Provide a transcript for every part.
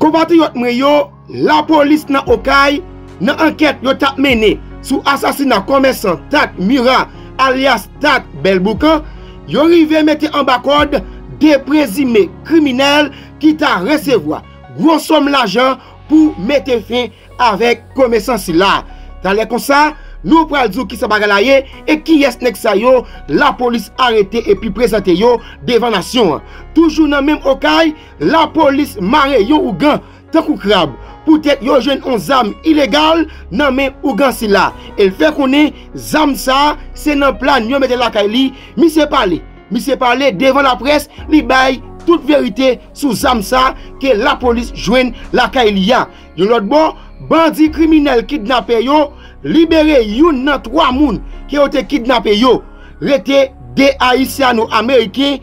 compatriotes yo, la police nan Okay, nan enquête yo t'a mené sous assassinat commerçant Tat Mira alias Tat Belbouka, yo rivé mettre en bas code des présumés criminels qui t'a recevoir gros somme l'argent pour mettre fin avec commerçant si là. T'as l'air comme ça, nous pral dire qui ça bagalaye et qui est Denex Sayo, la police arrêté et puis présenté yo devant nation. Toujours dans même Okay, la police maré yo ou gan tant kou crabe. Peut-être yo jeune on zam illégal nan men ougan si là. Elle fait qu'on est zam ça, c'est nan plan yo mette la kaili, mi se parler devant la presse, li bay toute vérité sous zam ça que la police joine la kailia. De l'autre bord, bandit criminel kidnappé yo, libéré yon nan 3 moun qui ont été kidnappé yo. Rete des haïtiano-américains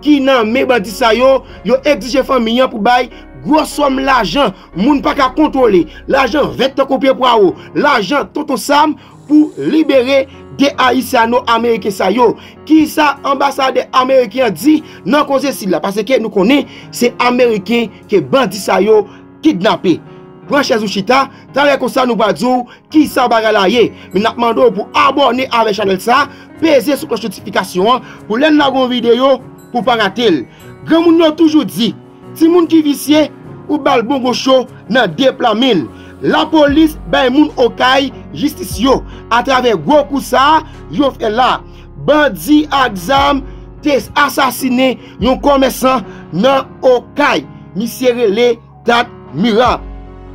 qui nan men bandit sa yo, yo exige famille pour bay gros somme l'argent, moun pa ka contrôler, l'argent 20 copier poids, l'argent toto sam pour libérer des haïtiano américains sa yo. Qui sa ambassade américain dit non cause si là parce que nous connaît c'est américain que bandit sa yo kidnappé. Branches ou chita, t'as comme ça nous va dire qui sa bagalaye, mais n'a demandé pour abonner avec channel ça, peser sur cloche notification pour l'en la gon vidéo pour pas rater. Grand moun yo toujours dit si moun ki visye ou bal bon gocho nan deplamil, la police bay moun Okay justice yo à travers gros coup ça yo fait là bandi exam tes assassiné yon commerçant nan Okay misérele Tat Mira.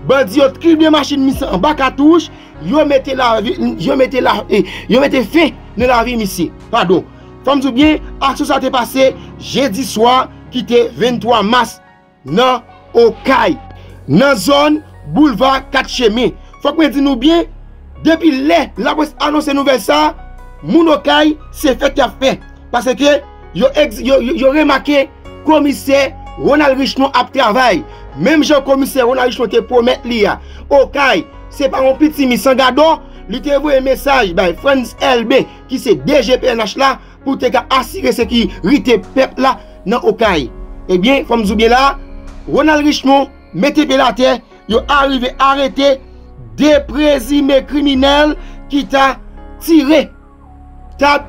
Bandi yo triple machine mis en bas cartouche yo mette la yo mette fin de la vie misé. Pardon. Femme tout bien, action ça t'est passé jeudi soir qui était 23 mars dans Okay, dans zone boulevard 4 chemins. Faut que nous bien, depuis là, la presse annonce nouvelle ça, mon Okay, c'est fait qu'a fait parce que yo remarqué commissaire Ronald Richemond a travaillé. Même Jean commissaire Ronald Richemond te promet l'IA. Okay, c'est pas un petit mis sans gado, lui te voye un message by Friends LB qui c'est DGPNH là pour te assurer sécurité peuple là dans Okay. Eh bien, femme Zoubien là, Ronald Richemond, mettez la terre, yo arrivé arrêter des présumés criminels qui t'a tiré Tat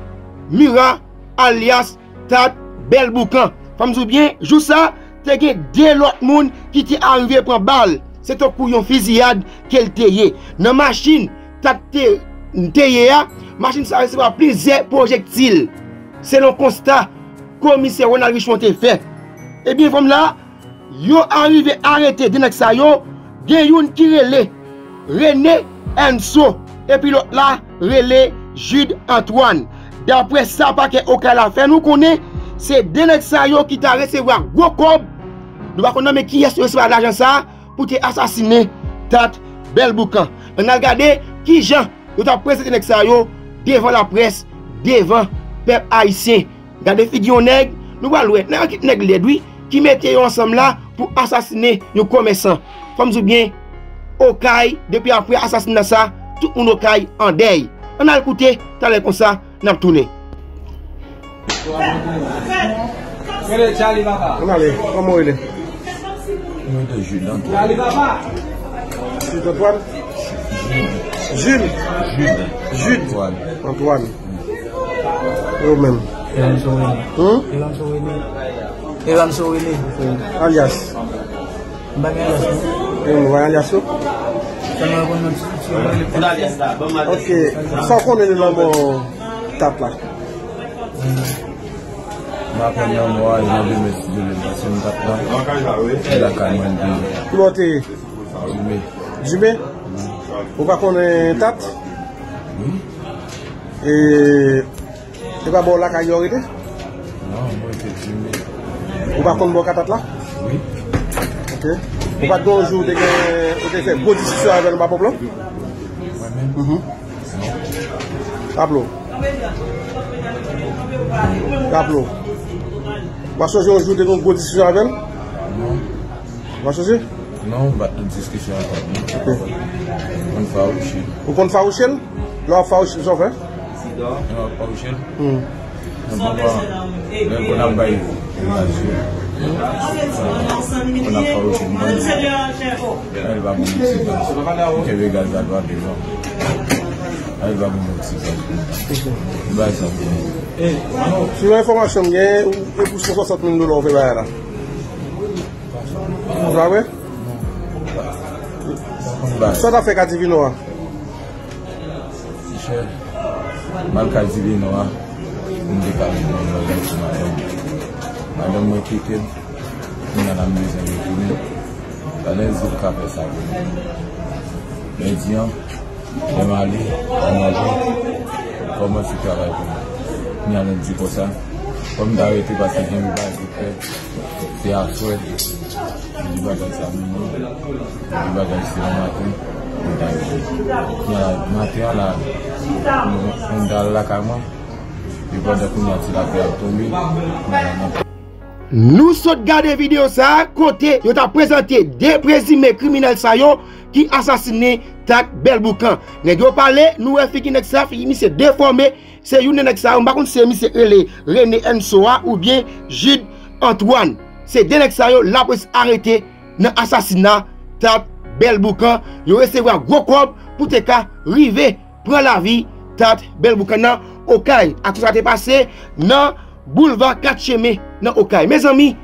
Mira alias Tat Belbouka. Femme Zoubien, jou ça, t'es que des l'autre monde qui t'est arrivé prend balle. C'est un couillon fusillade qu'elle t'ayé. Dans machine, t'as t'ayé machine ça recevra plusieurs projectiles. Selon constat commissaire Ronald Richemond te fait. Eh bien, comme là, yo arrivé arrêté Denex Sayo, gen yon ki rele René Enzo et puis l'autre là rele Jude Antoine. D'après ça paquet Okay la fait nous connaît, c'est Denex Sayo qui t'a recevoir gros cob. Nous va connait mais qui est recevoir l'argent ça pour te assassiner Tat Belbouka. On a regardé qui Jean yo t'a présenté Denex Sayo devant la presse, devant peuple haïtien. Regardez figure nèg, nous va louer nèg lui qui mettaient ensemble là pour assassiner nos commerçants. Comme je dis bien, Okay, depuis après assassinat ça, tout le monde Okay en deuil. On a écouté, t'as l'air comme ça, on a tourné. Comment il est? Jude Antoine. Vous-même. Ewan Souini. Alias. Alias. Ok. Sans qu'on ait le nom de ta plaque. Jumé. Vous ne connaissez pas Tat? Et. Tu vas boire la caillou? Non, moi c'est Jumé. Vous ne pouvez pas faire là? Oui. Ok. Vous ne pouvez pas faire une position avec le peuple? Oui. Tableau. Vous changer aujourd'hui une position avec? Non. Vous changer? Non, on va une discussion avec. Ok. Vous pouvez faire aussi? Non, faire aussi, vous en faites? Non, pas aussi. Non, pas aussi. Non, pas aussi. Si l'information est pour $60,000, vous savez? Ça t'a fait qu'à Divinoa? Mal qu'à Divinoa, on décale madame m'a quitté, madame m'a quitté, madame m'a quitté, madame m'a quitté, comment tu travailles pour moi? Il y a un petit peu ça. Comme d'arrêter parce que j'ai un bail de c'est à souhait. Je dis pas comme ça, je dis pas comme ça le matin. Il y a un matin là, on est dans la caméra. Je vois que nous avons tombé. Nous sommes gardés vidéo ça côté yo t'a présenté deux présumés criminels saillants qui assassiné Tat Belbouka. Nèg yo parler nous fait qui nèg ça fi monsieur déformé, c'est une nèg ça on pas connait c'est monsieur René Enzo ou bien Jude Antoine. C'est deux nèg ça yo la presse arrêté dans assassinat Tat Belbouka. Yo recevoir gros coup pour te ka rivé prend la vie Tat Belbouka nan okay. A tout ça t'est passé nan boulevard 4 Chemé dans Okay. Mes amis,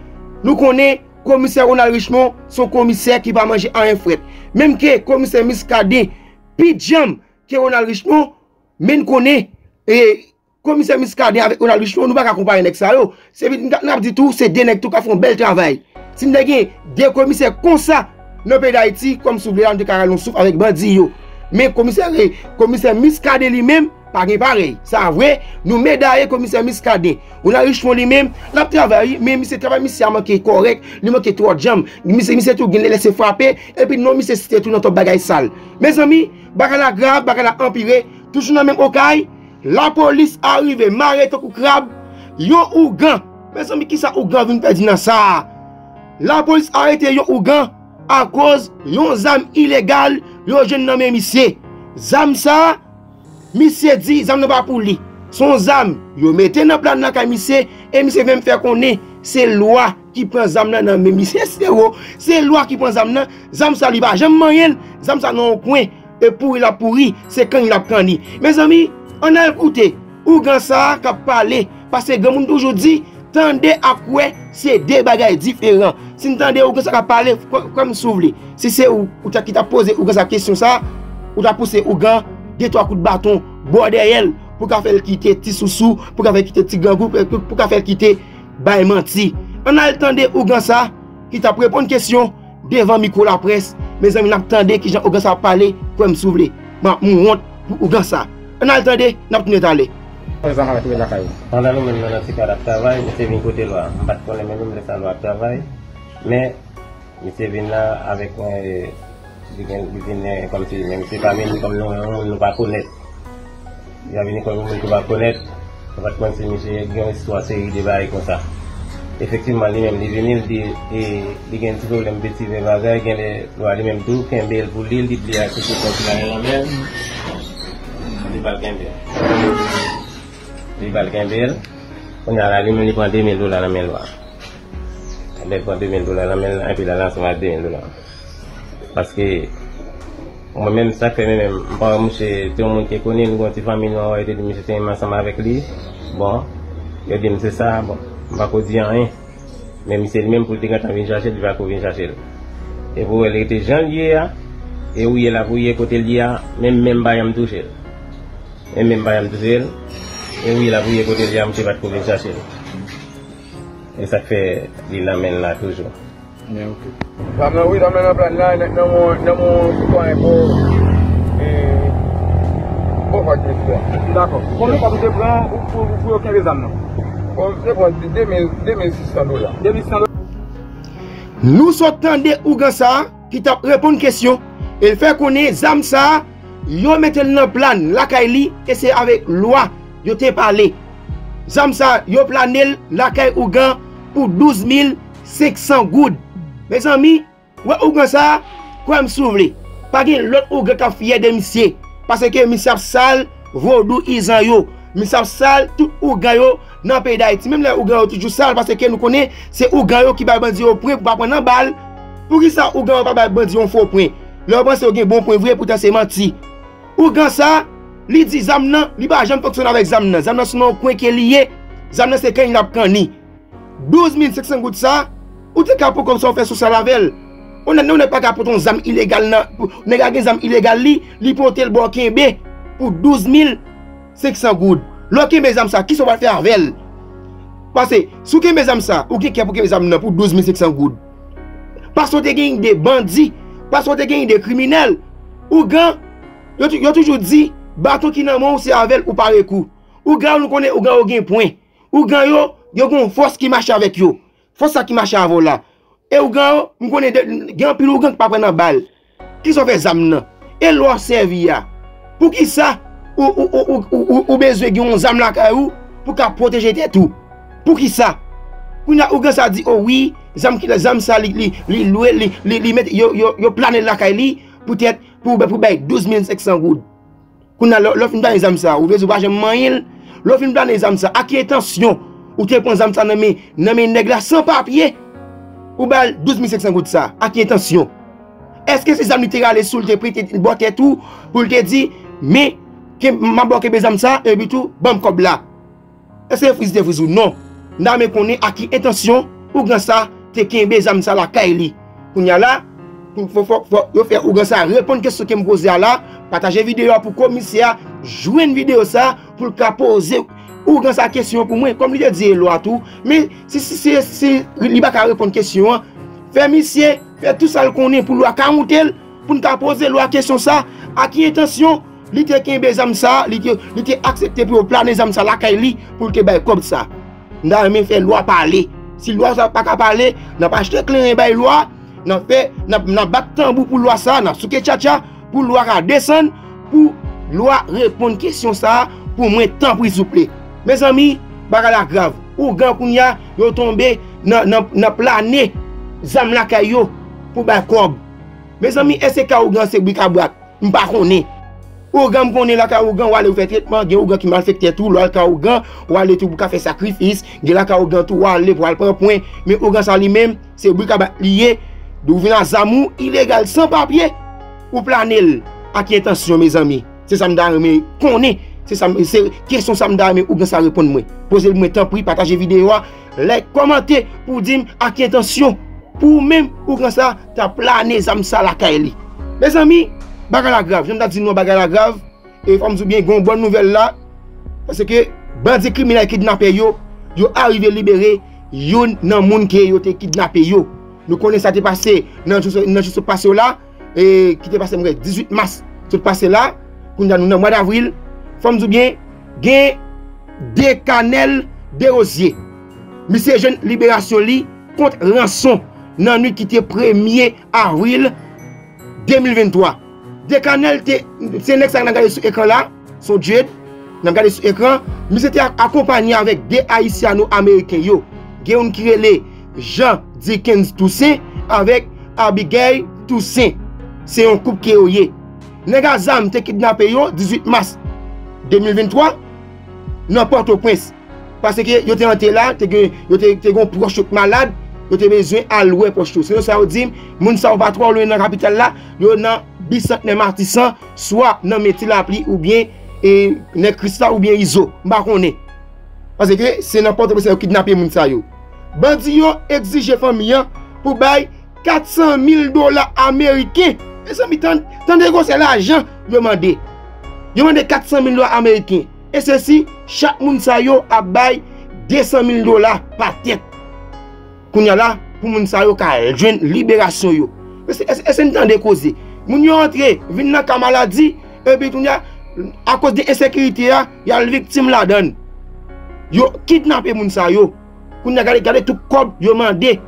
nous connaissons le commissaire Ronald Richemond, son commissaire qui va manger en un fret. Même que le commissaire Miskade, Pidjam, qui est Ronald Richemond, mais nous connaissons le commissaire Miskade avec Ronald Richemond, nous ne pouvons pas accompagner les gens. C'est dit tout, c'est des gens qui font un bel travail. Si nous avons des commissaires comme ça, dans le pays d'Haïti, comme sous le de Caralon Souf avec Bandi. Mais le commissaire Miskade lui-même, pas pareil, ça vrai, nous médaillons commissaire Miskade. On a Richemond lui-même, l'a travaillé, mais monsieur travail monsieur a manqué correct, il manqué trois jambes, monsieur tout gagné laisser frapper et puis non monsieur c'était tout dans ton bagage sale. Mes amis, bagala grave, bagala empiré, toujours dans même Okay, la police arrive, marre tout crabe, yon ougan. Mes amis, qui ça ougan vient perdre dans ça? La police arrête yon ougan à cause yon zam illégal, yon jeune dans même monsieur. Zam ça Monsieur dit, zam ne pas pour lui. Son zam, yo mettez dans plan dans monsieur et monsieur veut me faire connait, c'est loi qui prend zam dans même monsieur, c'est loi qui prend zam nan, zam ça li ba jamais rien, zam ça non coin et pour il a pourri, c'est quand il a prendre. Mes amis, on a écouté ou grand ça qu'a parler parce que grand monde toujours dit tendez à quoi c'est deux bagages différents. Si nous tendez ou grand ça qu'a parler comme s'ouvrir. Si c'est ou qui t'a posé ou grand ça question ça, ou t'a poussé ou grand deux trois coups de bâton bordel pour qu'elle fasse quitter petit soussou, pour qu'elle fasse quitter petit gangou, pour qu'elle fasse quitter bail menti. On a attendu Ougan ça qui t'a répondu une question devant micro la presse. Mes amis, on attendait qui Jean Ougan ça parler pour me soulever. Bon, on honte pour Ougan ça. On a attendu, on a tenu d'aller. Par exemple, avec la caille. On a le même dans cas de travail, je suis venu côté loi, pas qu'on les mêmes les salons de travail, mais je suis venu là avec comme si même c'est pas même comme nous pas connaître. Il y a venu comme on ne va connaître, on va commencer une histoire série de bail comme ça. Effectivement, lui-même, il venait et il y a un petit problème de petits bagages, il y a lui-même tout, qu'un bel pour l'île, il y a tout pour la mer. Il va le qu'un bel. Il va le qu'un bel. On a lui-même, il prend $2,000 la mer Loire. Il prend $2,000 la mer et puis la lance va $2,000. Parce que moi-même, ça fait même, tout le monde qui connaît, nous avons une famille, nous avons été ensemble avec lui. Bon, il a dit, c'est ça, bon, je ne vais pas dire rien. Mais c'est lui-même pour le dire, quand on vient chercher, il va venir chercher. Et pour elle, il était janvier, et où il est là, pour il côté lié, même pas il me touche. Même pas il me touche. Et où il est là, pour il côté lié, je ne vais pas venir chercher. Et ça fait, il l'amène là toujours. Yeah, okay. We don't have a line that no more supply for overkill. D'accord. Combien de temps prend pour obtenir les amendes? C'est bon, $2,600. Nous sortons de Ougansa qui t'a répondu une question. Il fait qu'on est Zamsa, yo mettent le plan, la Kaili, et c'est avec loi, yo te parlé. Zamsa, yo planel, la Kaili Ougan pour 12,500 goudes. Mes amis, ouais Ougan ça, quoi me soulever? Pas que l'autre Ougan qui a fier de monsieur. Parce que monsieur sale, vaudou, ils en yo. mais ça sale tout ougan yo dans le pays d'Haïti. Même les ougan yo toujours sale parce que nous connaissons c'est ougan yo qui va bandi au point pour pas prendre balle. Pour qui ça ougan yo pas bandi on faux point. Leur pense au gain bon point vrai pourtant c'est menti. Ougan ça, li dit zam nan, li pas jamais fonctionner avec zam nan. Zam nan c'est un point qui est lié. Zam nan c'est quand il n'a pas ni 12500 gouttes ça, ou t'es capable comme ça on fait sous ça lavel. On n'est pas capable pour ton zam illégal nan, on a gain zam illégal li porter le bon kembe pour 12500 gouttes. Lorsque mes amis ça, qui sont va faire avec elle? Parce que sous que mes amis ça, ou qui est pour que mes amis pour 12500 gouttes. Parce que tu gagnes des bandits, parce que tu gagnes des criminels. Ou gars, ils ont toujours dit bâton qui n'a pas c'est avec ou par coup. Ou gars nous connaît ou gars au gain point. Ou gars yo, yo gon force qui marche avec yo. Force ça qui marche avec là. Et ou gars nous connaît gain pile ou gars qui pas prendre balle. Qui sont fait amis là? Et leur servia. Pour qui ça? Ou besoin de zam la kayou pour ka protéger tout. Pour qui ça? Pour na ougan ça dit oh oui, zam ki la zam ça li loué li met yo plané la kay li peut-être pour bay 12500 goud. Pour na l'offre dans zam ça, ou besoin pas jamais manil, l'offre dans zam ça. A qui attention, ou te prend zam ça nan men nèg la sans papier. Ou bay 12500 goud ça. A qui attention. Est-ce que ces zam littéral sous te prêter botte tout pour te dire mais ma bloqué mes amis ça et puis tout bam comme là est-ce que frise de frise ou non n'a mais qu'on est à qui intention ou grand ça te ken mes amis ça la kaili pour y a là faut faire ou grand ça répondre question que me poser là partager vidéo pour commissaire joindre vidéo ça pour ka poser ou grand ça question pour moi comme lui dit loi tout mais si il pas répondre question faire monsieur faire tout ça le connaît pour loi camontel pour nous poser loi question ça à qui intention li te kembe zam ça, li te accepté pour planer zam ça la kaili pour te bay comme ça. N'a même fait loi parler. Si loi ça pas parler, n'a pas acheté clé bay loi, n'a fait n'a bat tambour pour loi ça, n'a souké tcha pour loi à descendre pour loi répondre question ça pour moins temps pour s'il vous plaît. Mes amis, baga la grave. Ou grand kounya yo tomber n'a planer zam la kayo pour bay comme. Mes amis, est-ce que ou grand c'est bikabrak? M'pa connait. Ou gam connaît la ka ou gam ou aller faire traitement, gen ou gam qui mal fait tout, l'autre ka ou gam ou aller tout pour faire sacrifice, gen la ka ou gam tout aller pour aller prendre point, mais ou gam ça lui-même, c'est bruit ka lié d'ouvrir zamou illégal sans papier ou planel. A qui attention mes amis, c'est ça me d'armé connaît, c'est ça c'est question ça me d'armé ou gam ça répondre moi. Posez moi temps pour partager vidéo, like, commenter pour dire à qui attention pour même ou gam ça t'a plané zam ça la kaeli. Mes amis, bagarre la grave, j'aime dire non bagarre la grave et femme sou bien gon bonne nouvelle là parce que bandit criminel kidnappé yo arrivé libéré yo nan moun ki yo te kidnappé yo. Nous connaissons ça t'est passé nan juste passé là et qui t'est passé 18 mars tout passé là pour nous dans mois d'avril femme sou bien gain des Canel Desrosiers. Monsieur jeune libération li contre rançon nan nuit qui était 1er avril 2023. Des canels, c'est Denex Sayo qui a regardé sur l'écran là, son Dieu, qui a regardé sur l'écran, mais c'était accompagné avec des Haïtiano-Américains. Qui ont créé Jean Dickens Toussaint avec Abigail Toussaint. C'est un couple qui est oué. Les gars ont été kidnappés le 18 mars 2023 dans Port-au-Prince. Parce que ils étaient rentrés là, ils étaient proches de malades. Vous avez besoin d'allouer pour tout. Sinon, ça veut dire que les gens ne sont pas trop loin dans la capitale là. Ils sont dans bicentenaire Martissan, soit dans Métilapli ou bien dans Cristal ou bien Iso. Je ne sais pas. Parce que c'est n'importe quoi qui kidnappé les gens. Bandits exigent les familles pour payer 400 000 $ américains. Et ça, c'est l'argent qu'ils demandent. Ils demandent 400 000 $ américains. Et ceci, chaque monde a payé 200 000 $ par tête. Qu'on y a là pour moun sa yo ka joine libération yo c'est un temps de causer moun yo entré vinn nan ka maladie et puis tout ya à cause de insécurité ya y a victime la donne yo kidnapper moun sa yo qu'on y a garder tout corps yo mandé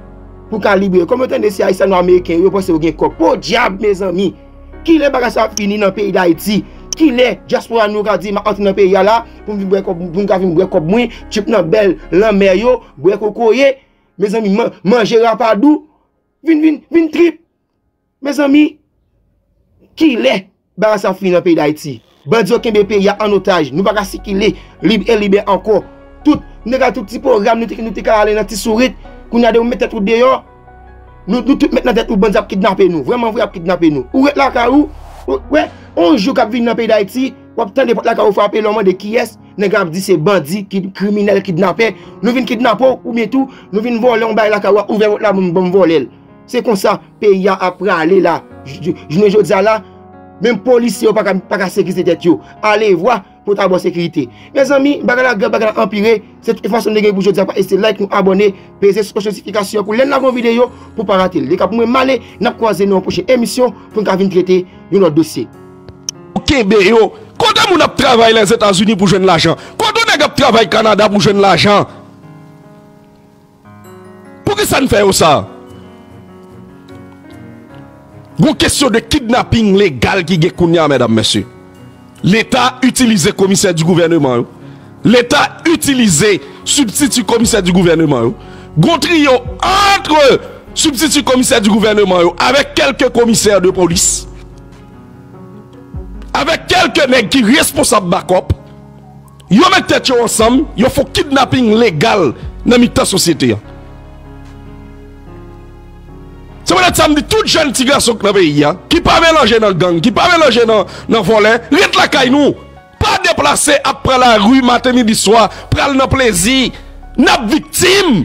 pour ka libérer comme tant de si haïtien américain yo pense au gen corps pour diable mes amis qui les bagarre ça fini dans pays d'Haïti qui les diaspora nous ka dit ma entre dans pays là pour vivre comme moi chip nan belle l'enmer yo boire kokoye. Mes amis, manger rapadou, vin trip. Mes amis, qui l'est, barassa fin dans le pays d'Haïti. Bandi qui est pays en otage, nous ne pouvons pas circuler libre et libre encore. Tout, nous avons tout petit programme, nous avons allé dans petit sourire, nous avons mis tout dehors. Nous tous maintenant tête ou bandi a kidnappé nous, vraiment vous a kidnappé nous. Ou est là carou? Ouais, on joue cap venir dans pays d'Haïti, ou tant de là carou frapper l'homme de qui est, nèg a dit c'est bandit, criminel kidnappé, nous vinn kidnapper ou bien tout, nous vinn voler on bail là carou, ouvert là bon voler. C'est comme ça pays a après aller là. Je ne jodi là, même policier pas sécurité tête yo. Allez voir pour ta bonne sécurité. Mes amis, bagala empiré, c'est toute façon de gagner pour jodi pas essayer like nous abonner, peser sur notification pour l'avant vidéo pour pas rater. Les cap moi malé, n'a croiser nous en prochaine émission pour qu'on vienne traiter de notre dossier. Kembe yo, quand on a travaillé les États-Unis pour joindre l'argent, quand on a travaillé Canada pour joindre l'argent. Pour que ça ne fait ça? Une question de kidnapping légal qui est connue, mesdames, messieurs. L'État utilise le commissaire du gouvernement. L'État utilise le substitut commissaire du gouvernement. Gon trio entre substitut commissaire du gouvernement avec quelques commissaires de police. Avec quelques nègres qui sont responsables de backup. Ils mettent tête ensemble. Ils font kidnapping légal dans la société. C'est pour ça que tout jeune petit garçon dans le pays, qui pas mélangé dans le gang, qui pas mélangé dans le volet, reste la caille nous. Pas déplacé après la rue, matin, midi, soir, prendre le plaisir. N'a victime.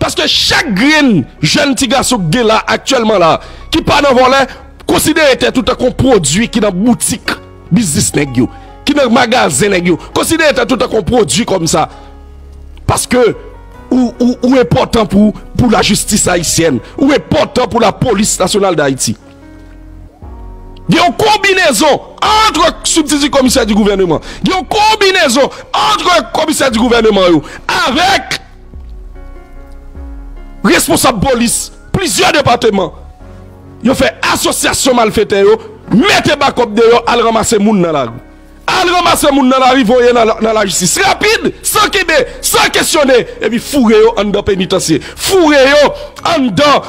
Parce que chaque jeune petit garçon qui est là, actuellement là, qui pas dans le volet, considère tout un produit qui est dans la boutique, business, qui est dans le magasin, considère tout un produit comme ça. Parce que, ou important pour la justice haïtienne, ou important pour la police nationale d'Haïti. Il y a une combinaison entre substitut commissaire du gouvernement, il y a une combinaison entre commissaire du gouvernement avec responsable police, plusieurs départements. Ils ont fait association malfaitée, mettez backup dehors, à ramasser moun dans la rue. Al ramasser moun dans la rue, voyez dans la justice. Rapide, sans kébé, sans questionner. Et puis fourré yo en dans pénitencier. Fourré yo en dans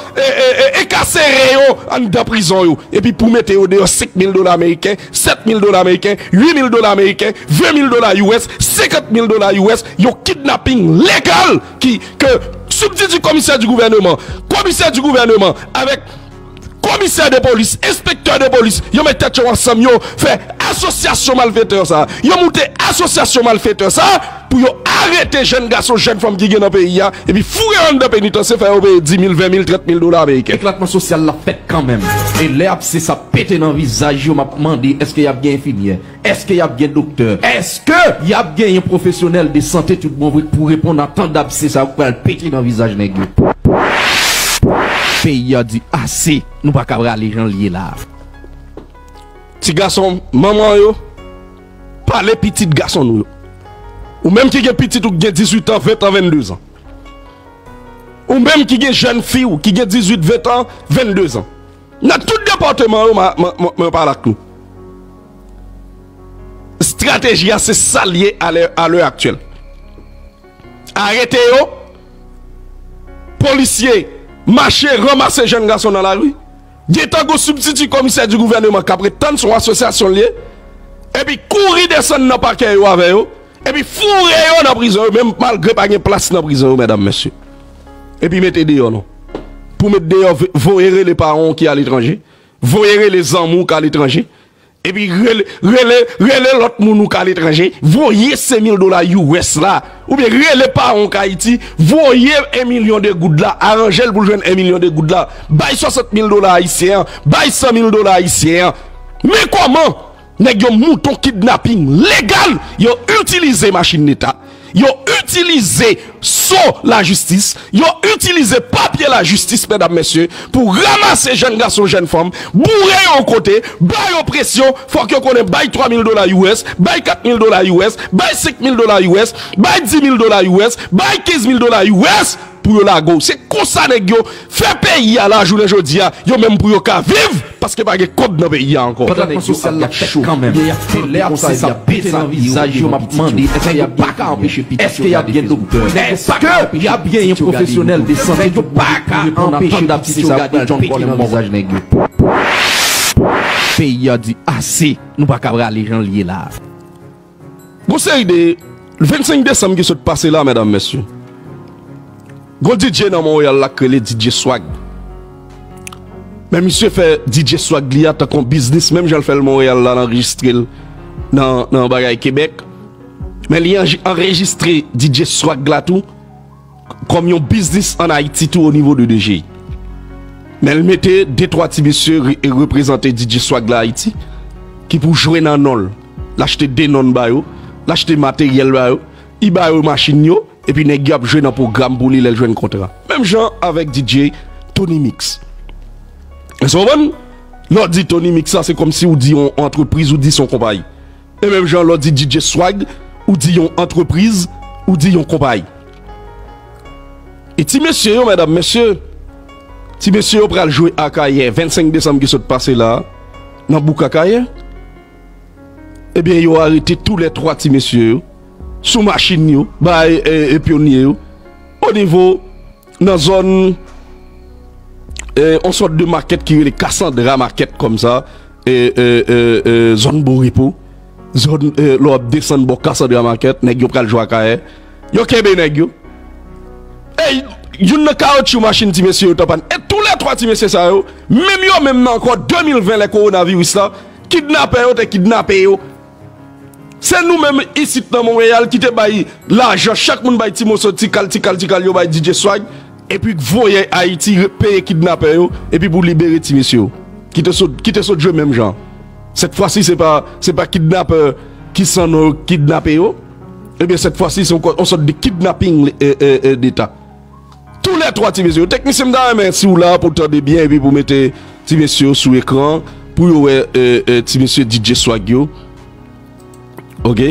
écarcéré yo en dans prison yo. Et puis pour mettre yo dehors $5,000 américains, $7,000 américains, $8,000 américains, $20,000 US, $50,000 US. Yo kidnapping légal qui que substitut commissaire du gouvernement. Commissaire du gouvernement avec commissaire de police, inspecteur de police, ils mettent tête ensemble, ils font association malfaiteur ça. Ils montent association malfaiteur ça pour arrêter jeunes garçons, jeunes femmes qui viennent dans le pays et puis fouiller en de pénitentiaire faire payer $10,000, $20,000, $30,000 américains. Éclatement social l'a fait quand même. Et là c'est ça pété dans le visage, on m'a demandé est-ce qu'il y a bien infirmière, est-ce qu'il y a bien docteur, est-ce que il y a bien un professionnel de santé tout bon pour répondre à tant d'abcès ça pour péter dans le visage nèg. Pays a dit assez, nous pas capable aller gens liés là. Petit garçon, maman yo, parlez petit garçon nous. Ou même qui est petit ou qui a 18 ans, 20 ans, 22 ans. Ou même qui est jeune fille ou qui a 18, 20 ans, 22 ans. Dans tout département on parle avec nous. Stratégie c'est ça lié à l'heure actuelle. Arrêtez yo. Policiers marcher, ramasser jeunes garçons dans la rue. Il y a un substitut commissaire du gouvernement qui a prétendu son association liée. Et puis courir descendre dans le parquet avec eux. Et puis fourrer dans la prison, même malgré pas de place dans la prison, mesdames, messieurs. Et puis mettez dehors non. Pour mettre dehors, voyer les parents qui sont à l'étranger. Voyer les amours qui sont à l'étranger. Et puis relé l'autre monde qui est à l'étranger. Voyer $5,000 US là. Ou bien relé parents qui Haïti. Voyer $1 million de gouttes là. Arrangez pour jouer $1 million de gouttes là. Baille $60,000 haïtiens. Baille $100,000 haïtiens. Mais comment? Nèg yo mouton kidnapping légal. Yo utilisé machine d'État. Yo utilisé la justice. Yo utilisé papier la justice, mesdames, messieurs, pour ramasser jeunes garçons, jeunes femmes, bourrer au côté, bail oppression, faut que connaît bail $3,000 US, bail $4,000 US, bail $5,000 US, bail $10,000 US, bail $15,000 US pour la go. C'est comme ça nèg yo fait payer à la journée jodi a, yo même pour yo ka vivre parce que pas de code dans pays encore. Quand même. C'est ça pété dans visage, yo m'a demandé est-ce qu'il y a pas qu'à empêcher petit. Est-ce qu'il y a bien docteur? Est-ce qu'il y a bien un professionnel de santé qui pas qu'à empêcher d'absisser ça dans le visage nèg. pays a dit assez, nous pas capable les gens liés là. Conseil de le 25 décembre qui se passé là, mesdames, messieurs. Gros DJ dans Montréal là que les DJ Swag. Mais monsieur fait DJ Swag li tant qu'on business même je le fais le Montréal là enregistré dans bagaille Québec. Mais li enregistré DJ Swag là tout comme un business en Haïti tout au niveau de DJI. Mais elle mettait deux trois petits messieurs et représentait DJ Swag la Haïti qui pour jouer dans nol, l'acheter des non bayo, l'acheter matériel bayo, il bayo machine yo et puis nèg a jouer dans programme pour les jeunes contrat. Même genre avec DJ Tony Mix. Et so bon, l'on dit Tony Mix ça c'est comme si on dit on entreprise ou dit son compagnie. Et même genre l'on dit DJ Swag ou dit on entreprise ou dit on compagnie. Et ti messieurs, mesdames, messieurs, si monsieur on pral jouer à Kaye 25 décembre qui s'est passé là dans Boukakaye, eh bien yo arrêté tous les trois petits messieurs sous machine yo bah et pionnier au niveau dans zone on sort de market qui est les Cassandra market comme ça et zone Boripo zone l'on descend bon Cassandra market nèg yo pral jouer à Kaye yo kebe nèg yo hey, you ne caoutchouc machine ti monsieur Topan et tous les trois ti monsieur ça même encore 2020 le coronavirus là kidnapper c'est nous même ici dans Montréal qui te bail l'argent chaque monde bail ti moso ti kal yo bail DJ Swag et puis voyer Haïti payer kidnapper et puis pour libérer ti monsieur qui te saute jeu même genre cette fois-ci c'est pas kidnapper qui s'en kidnapper et bien cette fois-ci on sort de kidnapping d'état. Tous les trois petits messieurs, technicien d'armes, si vous là pour tendre bien et puis pour mettre petits messieurs sous écran pour vous petits messieurs DJ Swag yo. OK,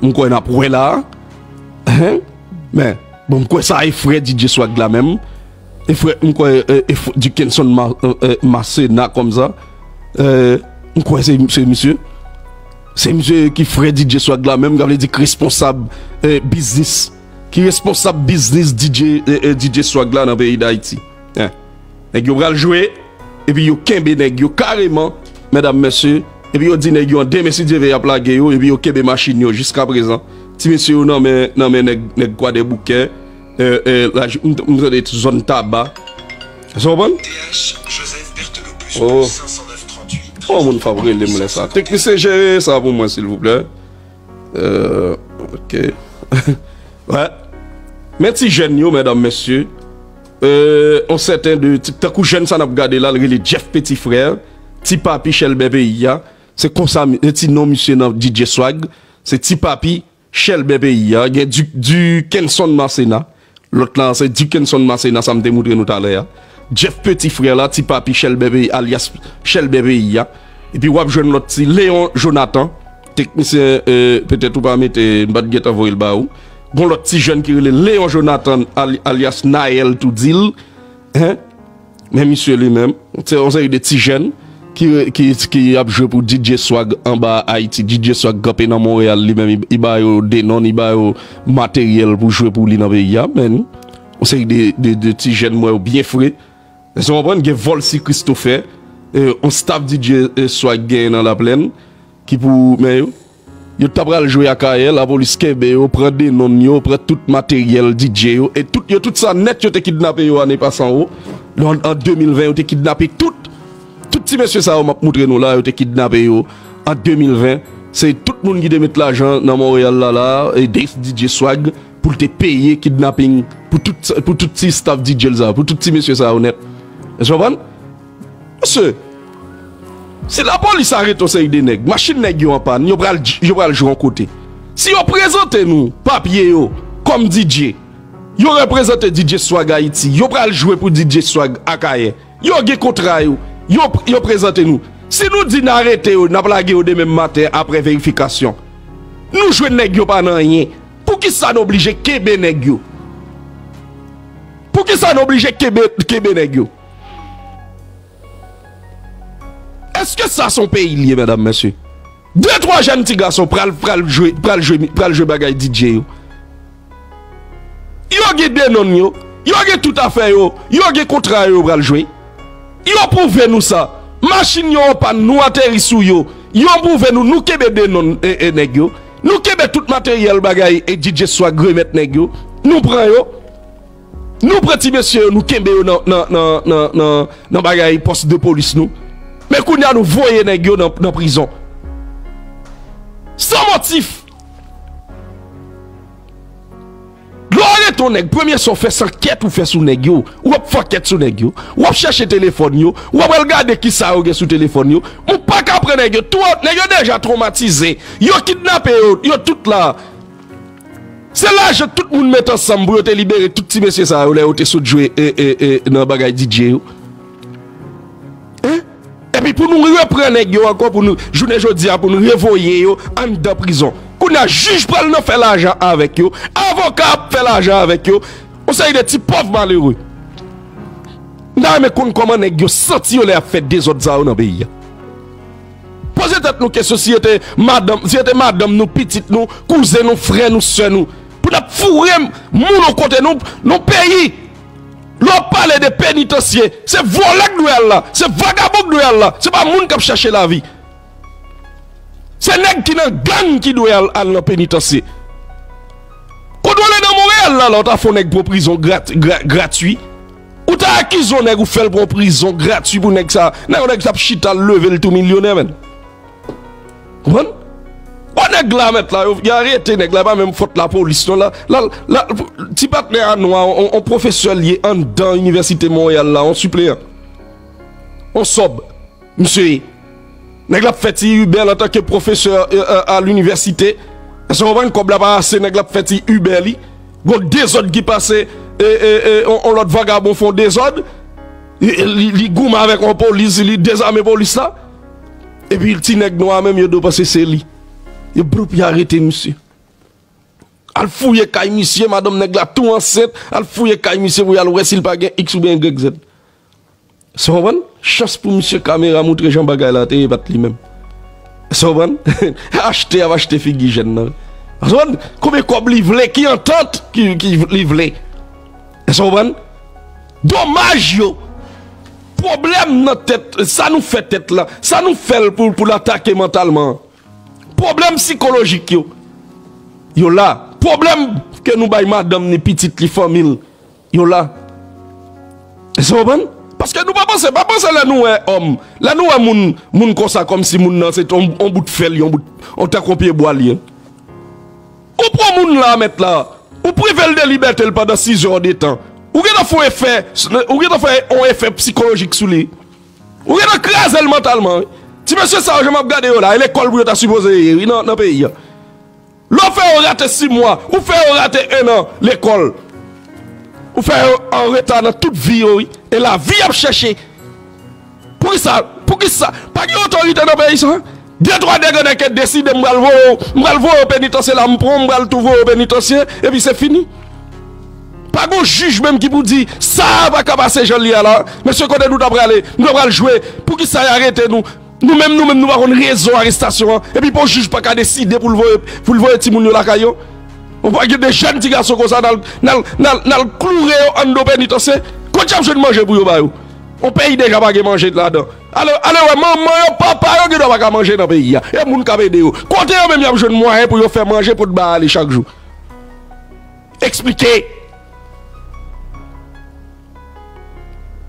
on connait pour là. Mais bon quoi ça est frère DJ Swag là même. Et frère on quoi du Kenson Massena comme ça. On quoi c'est monsieur qui frère DJ Swag là même, qui dit responsable business. Qui est responsable business DJ Swag là dans le pays d'Haïti. Nèg yo pral jouer et puis yo kembe nèg yo carrément mesdames messieurs et puis yo dit nèg yo en deux messieurs veille à plaguer yo et puis yo kembe machine yo jusqu'à présent. Ti messieurs non mais nèg quoi des bouquets là on est zone tabac. C'est bon? Oh. Oh mon favori les me laisse ça. Technicien gérer ça pour moi s'il vous plaît. OK. Ouais. Mais si jeune yo, mesdames, messieurs, on certain de tant jeune ça n'a pas gardé là, le Jeff Petit Frère, Ti Papi, Shell Baby, c'est comme ça, petit nom monsieur dans DJ Swag, c'est Ti Papi, Shell Baby, du Kenson Massena, l'autre là c'est du Kenson Massena, ça me démontre nous tout à l'heure. Jeff Petit Frère là, Ti Papi, Shell Baby, alias Shell Baby, et puis wap jeune l'autre si Léon Jonathan, technicien peut-être ou pas mettre badget envoyer le baou. Bon, l'autre petit jeune qui est Léon Jonathan alias Nael Toudil. Hein? Mais monsieur lui-même, on a eu des petits jeunes qui a joué pour DJ Swag en bas Haïti. DJ Swag gapé dans Montréal lui-même, il a eu des noms, il a eu matériel pour jouer pour lui dans le pays. Mais on a eu des petits jeunes bien frais. Ils ont compris qu'il y a vol si Christopher. On staff DJ Swag dans la plaine. Qui pour. Yo tabral jouer à Kael, la police kebe, prend des non yo, prend tout matériel DJ yo, et tout ça net yo te kidnappé yo année passant haut. En 2020 yo te kidnappé tout petit monsieur ça m'a montré nous là, yo te kidnappé yo en 2020, c'est tout le monde qui te met l'argent dans Montréal là et des DJ Swag pour te payer kidnapping pour tout petit staff DJ ça, pour tout petit monsieur ça honnête. Tu comprends? Monsieur c'est la police arrête au seuil des nègres. Machine nèg yo en panne, yo pral jouer en côté. Si yo présente nous papier yo comme DJ, yo représente DJ Swag Haïti, yo pral jouer pour DJ Swag Akaye. Yo gè contrat yo présente nous. Si nous dit n'arrêter yo, n'a plaguer yo de même matin après vérification. Nous jouer nèg yo pas nan rien. Pour qui ça n'oblige kebe nèg yo? Pour qui ça n'oblige kebe nèg yo? Est-ce que ça son pays lié, mesdames, messieurs? Deux, trois jeunes petits garçons pral jouer bagay DJ yo. Yo ge denon yo, yo ge tout à fait yo, yo ge contrat yo pral jouer. Yo prouve nous ça. machine yon pas nous atterri sou yo, yon bouve nous nous kebe de non nèg yo, nous kebe tout matériel bagay et DJ Swag remet nèg yo, nous pran yo, nous preti monsieur nous kebe yo nan bagay poste de police nous. Mais kounya nous voye nèg yo dans prison. Sans motif. Gloire ton nèg, premier son fait sans quête ou fait sous nèg yo, ou fait quête sous nèg yo, ou chercher téléphone yo, ou regarder qui ça ou sous téléphone yo, ou pas qu'après nèg yo, tout nèg yo déjà traumatisé, yo kidnappé yo tout là. C'est là que tout le monde met ensemble pour te libérer tout petit monsieur ça ou là ou te sous jouer dans bagay DJ yo. Et puis pour nous reprendre encore pour nous journée jodi pour nous renvoyer en dans prison. Qu'on a juge pour nous faire l'argent avec eux, avocat faire l'argent avec eux. On sait des petits pauvres malheureux. Non mais comment nèg yo senti les fait des autres ça dans pays. Posez tête nous que société madame nous petite nous cousin nous frère nous sœur nous pour nous fourrer mon côté nous nos pays. L'on parle de pénitencier, c'est volé que là, c'est vagabond que là, c'est pas moun qui cherche la vie. C'est nèg qui nan gang qui doit aller en pénitencier. Quand on est dans Montréal là, on t'a fait nèg pour prison gratuit. Ou t'a acquis on nèg ou fait pour prison gratuit pour nèg ça. Nèg ça chita lever le tout millionnaire men. Comprends? On nèg là mettre là, il a arrêté nèg là pas même faute la police non là. Là Ti Papi on professeur lié en dans université Montréal là, on suppléant. On sob monsieur. Nèg la fait Uber en tant que professeur à l'université. Ça on va comme là pas assez nèg la fait Uber li. Gon des autres qui passaient on l'autre vagabond font des autres. Li goum avec on police, li désarmer police là. Et puis ti nèg noir même yo do passer c'est li. Il y a arrêté monsieur. Al fouye kay monsieur madame Negla tout enceinte, al fouye kay monsieur pour y aller s'il pas gain X ou bien Y Z. So bon, chance pour monsieur caméra montrer Jean bagay la té pas lui même. So bon, acheter figi jeune. So bon, combien cob livre qui entente qui livre. So bon, dommage yo. Problème dans tête, ça nous fait tête là, ça nous fait pour l'attaquer mentalement. Problème psychologique yo là problème que nous baille madame ni petite li famille yo là c'est bon parce que nous pas penser là nous homme là nous moun comme ça comme si moun c'est on bout de fel on bout on t'a copié bois li ou prend moun là mettre là ou priver de liberté pendant 6 heures de temps ou gèt faut effet ou gèt faut un effet psychologique sur lui ou gèt craser mentalement. Si monsieur ça, je m'en regarde là, l'école vous êtes supposé dans le pays. L'on fait rater 6 mois, ou fait rater 1 an l'école. Ou fait en retard dans toute vie, et la vie a cherché. Pour qui ça, pas qu'il y ait autorité dans le pays. Deux, trois dégâts qui décident, m'bral voir au pénitencier, là, m'bral tout voir au pénitencier, et puis c'est fini. Pas qu'on juge même qui vous dit, ça va passer, je l'ai là. Monsieur, quand nous devons aller, nous devons jouer, pour qui ça arrête nous. Nous-mêmes, nous avons une raison d'arrestation. Et puis, pour le juge, pas qu'à décider pour le voir, Timoun la caillou. On voit des jeunes petits garçons comme ça, dans le cloué, en dos pénitentiaire. Quand tu as besoin de manger pour eux, on paye déjà pas de manger là-dedans. Alors, maman, papa, on ne pas manger dans le pays. Et moun ka pede yo. Quand tu as besoin de moyens pour faire manger pour te balader chaque jour. Expliquez.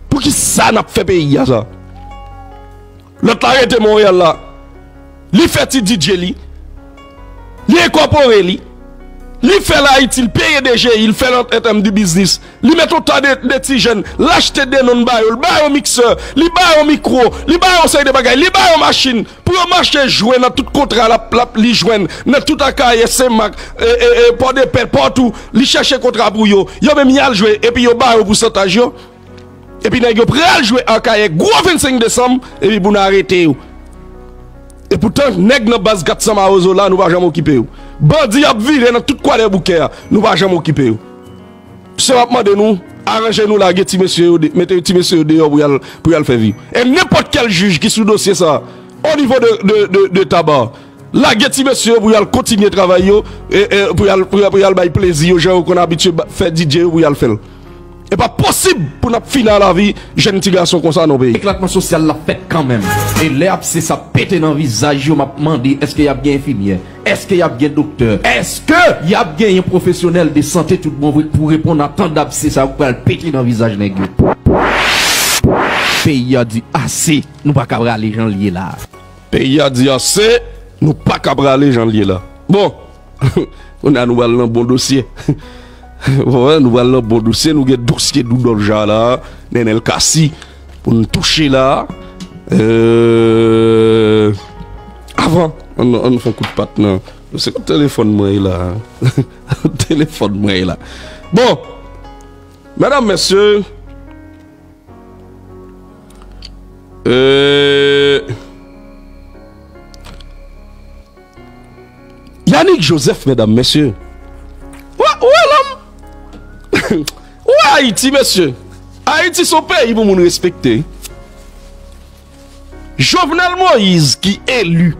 Pour qui ça n'a pas fait payer ça? L'autre arrêté Montréal là, il fait DJ li, il incorpore li, il fait l'Haïti, il paye DG, il fait l'entretien du business, il met autant de petits jeunes, l'acheter des non-bails, il baille au mixeur, il baille au micro, il baille au sac de bagaille, il baille aux machines, pour marcher jouer dans tout contrat, il joue dans tout accueil, SMAC, port de paix, partout, il cherche contrat pour yo, il même y a le jouer, et puis il baille au pourcentage. Et puis, nous avons joué à Kaye, gros 25 décembre, et puis, nous arrêté. Et pourtant, nous avons base 400 maozo là, nous ne pouvons jamais occuper. Bandit a viré dans tout quoi les bouquets, nous ne pouvons jamais occuper. C'est vraiment de nous, arrangez-nous là, mettez petit monsieur dehors pour le faire vivre. Et n'importe quel juge qui sous dossier ça, au niveau de tabac, là, petit monsieur pour le continuer à travailler, pour le faire plaisir aux gens qu'on a habitué à faire DJ, pour le faire. Et pas possible pour nous finir la vie, jeune petit garçon comme ça dans le pays. L'éclatement social l'a fait quand même. Et là, c'est ça pété dans le visage. Je m'a demandé, est-ce qu'il y a bien infirmière? Est-ce qu'il y a bien docteur? Est-ce qu'il y a bien un professionnel de santé tout bon pour répondre à tant d'abcès? Ça va péter dans le visage. Pays a dit assez, nous pas cabra les gens liés là. Pays a dit assez, nous pas cabra les gens liés là. Bon, on a nous un bon dossier. Ouais, nous allons bon dossier, nous avons dossier d'Oudolja là, Nenel Kassi, pour nous toucher là. Avant, on fait un coup de patte. C'est comme téléphone moi là. Téléphone moi là. Bon, mesdames, messieurs, Yannick Joseph, mesdames, messieurs. Ou Haïti, monsieur. Haïti, son pays, vous nous respectez. Jovenel Moïse, qui est élu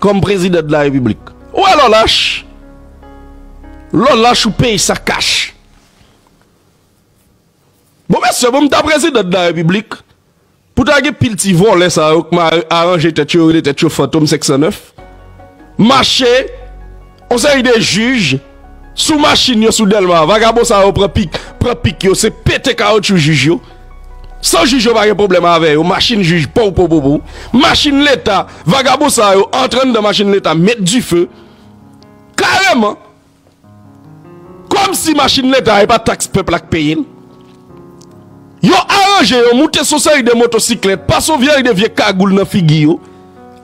comme président de la République. Ou alors lâche. Lâche ou pays, ça cache. Bon, monsieur, vous êtes président de la République. Pour t'aguer pile petit volet, ça a arrangé tête fantôme 609. Marcher, on s'est des juges. Sous machine, sous Delma, vagabond, ça prend pic, c'est pété caoutchouc juge. Sans juge, pas de problème avec eux. Machine juge, pou. Machine l'État, vagabond, ça entraîne de machine l'État, mettre du feu. Carrément. Comme si machine l'État n'avait pas taxe peuple à payer. Ils ont arrangé, ils ont monté sur ça de motocyclette, pas sur de vieux cagoule dans figure.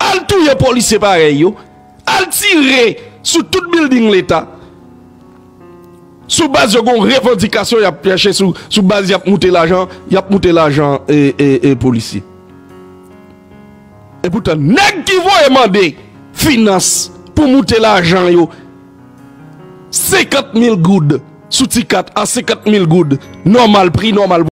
Ils ont tué les policiers pareil. Ils ont tiré sur tout building l'État. Sous base de revendication, il y a pêché sous base, il y a monté l'argent et policier. Et pourtant, nèg qui vont demander finance pour monter l'argent, 50 000 goudes, sous 4 à 50 000 goudes, normal prix, normal.